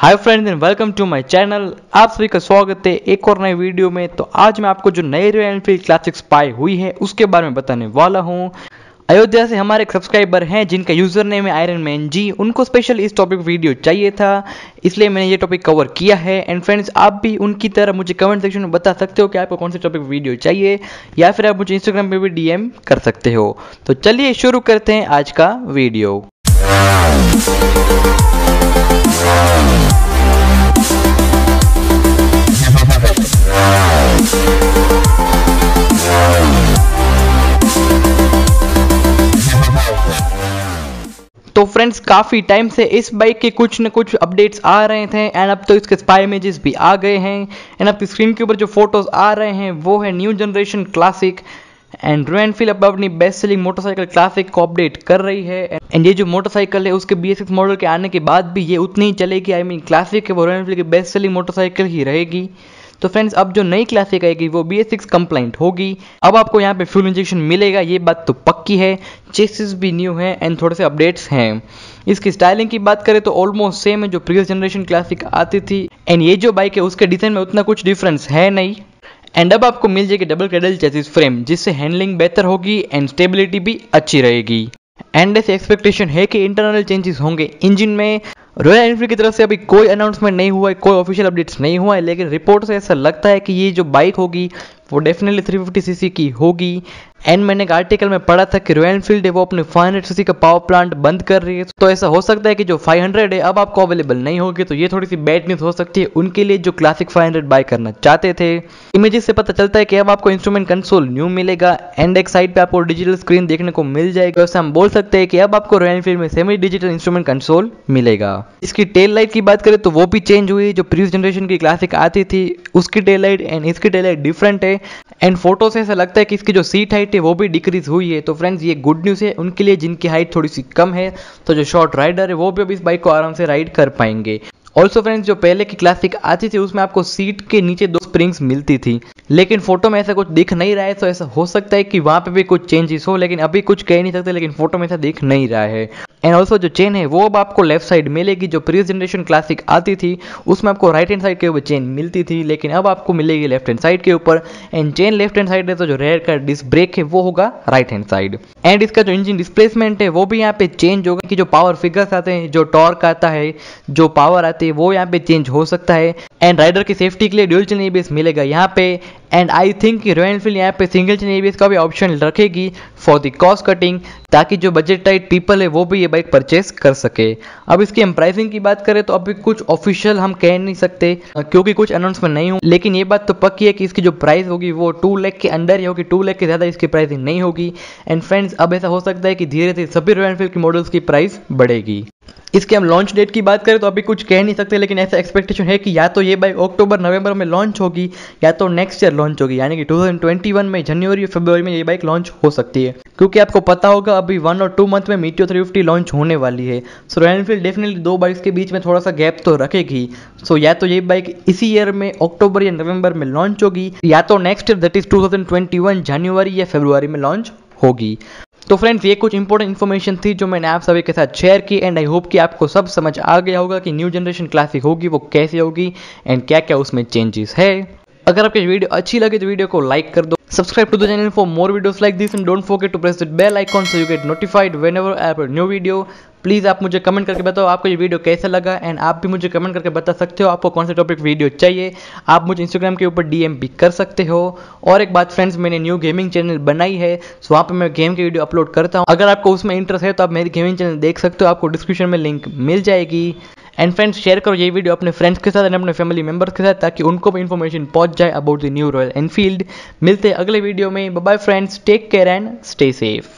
Hi friends and welcome to my channel. आप सभी का स्वागत है एक और नए वीडियो में। तो आज मैं आपको जो नई रॉयल एनफील्ड क्लासिक स्पाई हुई है उसके बारे में बताने वाला हूँ। अयोध्या से हमारे एक सब्सक्राइबर हैं जिनका यूज़र नेम है आयरन मैन जी। उनको स्पेशल इस टॉपिक वीडियो चाहिए था, इसलिए मैंने ये टॉपिक कवर किया है। एंड फ्रेंड्स, आप भी उनकी तरह मुझे कमेंट सेक्शन में बता सकते हो कि आपको कौन से टॉपिक वीडियो चाहिए, या फिर आप मुझे इंस्टाग्राम पे भी डीएम कर सकते हो। तो चलिए शुरू करते हैं आज का वीडियो। तो फ्रेंड्स, काफ़ी टाइम से इस बाइक के कुछ न कुछ अपडेट्स आ रहे थे एंड अब तो इसके स्पाई इमेजेस भी आ गए हैं। एंड अब स्क्रीन के ऊपर जो फोटोज आ रहे हैं वो है new generation classic. And Royal Enfield अब अपनी बेस्ट सेलिंग मोटरसाइकिल क्लासिक को अपडेट कर रही है। एंड ये जो मोटरसाइकिल है उसके BS6 मॉडल के आने के बाद भी ये उतनी ही चलेगी। आई मीन क्लासिक है वो रॉयल एनफील्ड की बेस्ट सेलिंग मोटरसाइकिल ही रहेगी। तो फ्रेंड्स, अब जो नई क्लासिक आएगी वो BS6 कंप्लाइंट होगी। अब आपको यहाँ पे फ्यूल इंजेक्शन मिलेगा, ये बात तो पक्की है। चेसिस भी न्यू है एंड थोड़े से अपडेट्स हैं। इसकी स्टाइलिंग की बात करें तो ऑलमोस्ट सेम है जो प्रीवियस जनरेशन क्लासिक आती थी। एंड ये जो बाइक है उसके डिज़ाइन में उतना कुछ डिफरेंस है नहीं। एंड अब आपको मिल जाएगी डबल क्रेडल चेसिस फ्रेम, जिससे हैंडलिंग बेहतर होगी एंड स्टेबिलिटी भी अच्छी रहेगी। एंड ऐसे एक्सपेक्टेशन है कि इंटरनल चेंजेस होंगे इंजन में। रॉयल एनफील्ड की तरफ से अभी कोई अनाउंसमेंट नहीं हुआ है, कोई ऑफिशियल अपडेट्स नहीं हुआ है, लेकिन रिपोर्ट से ऐसा लगता है कि ये जो बाइक होगी वो डेफिनेटली 350 सीसी की होगी। एंड मैंने एक आर्टिकल में पढ़ा था कि रॉयल एनफील्ड है वो अपने 500 सीसी का पावर प्लांट बंद कर रही है, तो ऐसा हो सकता है कि जो 500 है अब आपको अवेलेबल नहीं होगी। तो ये थोड़ी सी बैड न्यूज़ हो सकती है उनके लिए जो क्लासिक 500 बाय करना चाहते थे। इमेजेस से पता चलता है कि अब आपको इंस्ट्रूमेंट कंसोल न्यू मिलेगा एंड एक साइड पर आपको डिजिटल स्क्रीन देखने को मिल जाएगा। वैसे हम बोल सकते हैं कि अब आपको रॉयल एनफील्ड में सेमी डिजिटल इंस्ट्रूमेंट कंसोल मिलेगा। इसकी टेल लाइट की बात करें तो वो भी चेंज हुई। जो प्रीवियस जनरेशन की क्लासिक आती थी उसकी टेल लाइट एंड इसकी टेल लाइट डिफरेंट है। एंड फोटो से ऐसा लगता है कि इसकी जो सीट हाइट है वो भी डिक्रीज हुई है। तो फ्रेंड्स, ये गुड न्यूज़ है उनके लिए जिनकी हाइट थोड़ी सी कम है। तो जो शॉर्ट राइडर है वो भी अब इस बाइक को आराम से राइड कर पाएंगे। ऑल्सो फ्रेंड्स, जो पहले की क्लासिक आती थी उसमें आपको सीट के नीचे 2 स्प्रिंग्स मिलती थी, लेकिन फोटो में ऐसा कुछ दिख नहीं रहा है। तो ऐसा हो सकता है कि वहाँ पे भी कुछ चेंजेस हो, लेकिन अभी कुछ कह नहीं सकते, लेकिन फोटो में ऐसा दिख नहीं रहा है। एंड ऑल्सो जो चेन है वो अब आपको लेफ्ट साइड मिलेगी। जो प्रीवियस जनरेशन क्लासिक आती थी उसमें आपको राइट हैंड साइड के ऊपर चेन मिलती थी, लेकिन अब आपको मिलेगी लेफ्ट हैंड साइड के ऊपर। And chain left hand side है, तो जो रेयर का डिस्क ब्रेक है वो होगा राइट हैंड साइड। एंड इसका जो इंजन डिस्प्लेसमेंट है वो भी यहाँ पे चेंज होगा, कि जो पावर फिगर्स आते हैं, जो टॉर्क आता है, जो पावर आती है, वो यहाँ पे चेंज हो सकता है। एंड राइडर की सेफ्टी के लिए ड्यूल चेन ABS मिलेगा यहाँ पे। एंड आई थिंक कि रॉयल एनफील्ड यहाँ पे सिंगल चेन ABS का भी ऑप्शन रखेगी फॉर द कॉस्ट कटिंग, ताकि जो बजट टाइट पीपल है वो भी ये बाइक परचेस कर सके। अब इसकी हम प्राइसिंग की बात करें तो अभी कुछ ऑफिशियल हम कह नहीं सकते क्योंकि कुछ अनाउंसमेंट नहीं हुई, लेकिन ये बात तो पक्की है कि इसकी जो प्राइस होगी वो 2 लाख के अंडर ही होगी। 2 लाख के ज़्यादा इसकी प्राइसिंग नहीं होगी। एंड फ्रेंड्स, अब ऐसा हो सकता है कि धीरे धीरे सभी रॉयल एनफील्ड के मॉडल्स की प्राइस बढ़ेगी। इसके हम लॉन्च डेट की बात करें तो अभी कुछ कह नहीं सकते, लेकिन ऐसा एक्सपेक्टेशन है कि या तो ये बाइक अक्टूबर नवंबर में लॉन्च होगी या तो नेक्स्ट ईयर लॉन्च होगी, यानी कि 2021 में जनवरी या फरवरी में ये बाइक लॉन्च हो सकती है। क्योंकि आपको पता होगा अभी 1 और 2 मंथ में मीटियोर 350 लॉन्च होने वाली है। So Royal Enfield definitely 2 bikes के बीच में थोड़ा सा गैप तो रखेगी। सो या तो ये बाइक इसी ईयर में अक्टूबर या नवंबर में लॉन्च होगी, या तो नेक्स्ट ईयर दैट इज 2021 जनवरी या फरवरी में लॉन्च होगी। तो फ्रेंड्स, ये कुछ इंपॉर्टेंट इन्फॉर्मेशन थी जो मैंने आप सभी के साथ शेयर की। एंड आई होप कि आपको सब समझ आ गया होगा कि न्यू जनरेशन क्लासिक होगी वो कैसे होगी एंड क्या क्या उसमें चेंजेस है। अगर आपकी वीडियो अच्छी लगे तो वीडियो को लाइक कर दो। Subscribe to the channel for more videos like this and don't forget to press the bell icon so you get notified whenever I upload new video. Please आप मुझे कमेंट करके बताओ आपको ये वीडियो कैसा लगा। एंड आप भी मुझे कमेंट करके बता सकते हो आपको कौन सा टॉपिक वीडियो चाहिए। आप मुझे इंस्टाग्राम के ऊपर डीएम भी कर सकते हो। और एक बात फ्रेंड्स, मैंने न्यू गेमिंग चैनल बनाई है, सो वहाँ पर मैं गेम की वीडियो अपलोड करता हूँ। अगर आपको उसमें इंटरेस्ट है तो आप मेरी गेमिंग चैनल देख सकते हो, आपको डिस्क्रिप्शन में लिंक मिल जाएगी। एंड फ्रेंड्स, शेयर करो ये वीडियो अपने फ्रेंड्स के साथ एंड अपने फैमिली मेंबर्स के साथ, ताकि उनको भी इन्फॉर्मेशन पहुंच जाए about the new Royal Enfield. मिलते हैं अगले वीडियो में। Bye bye friends, take care and stay safe.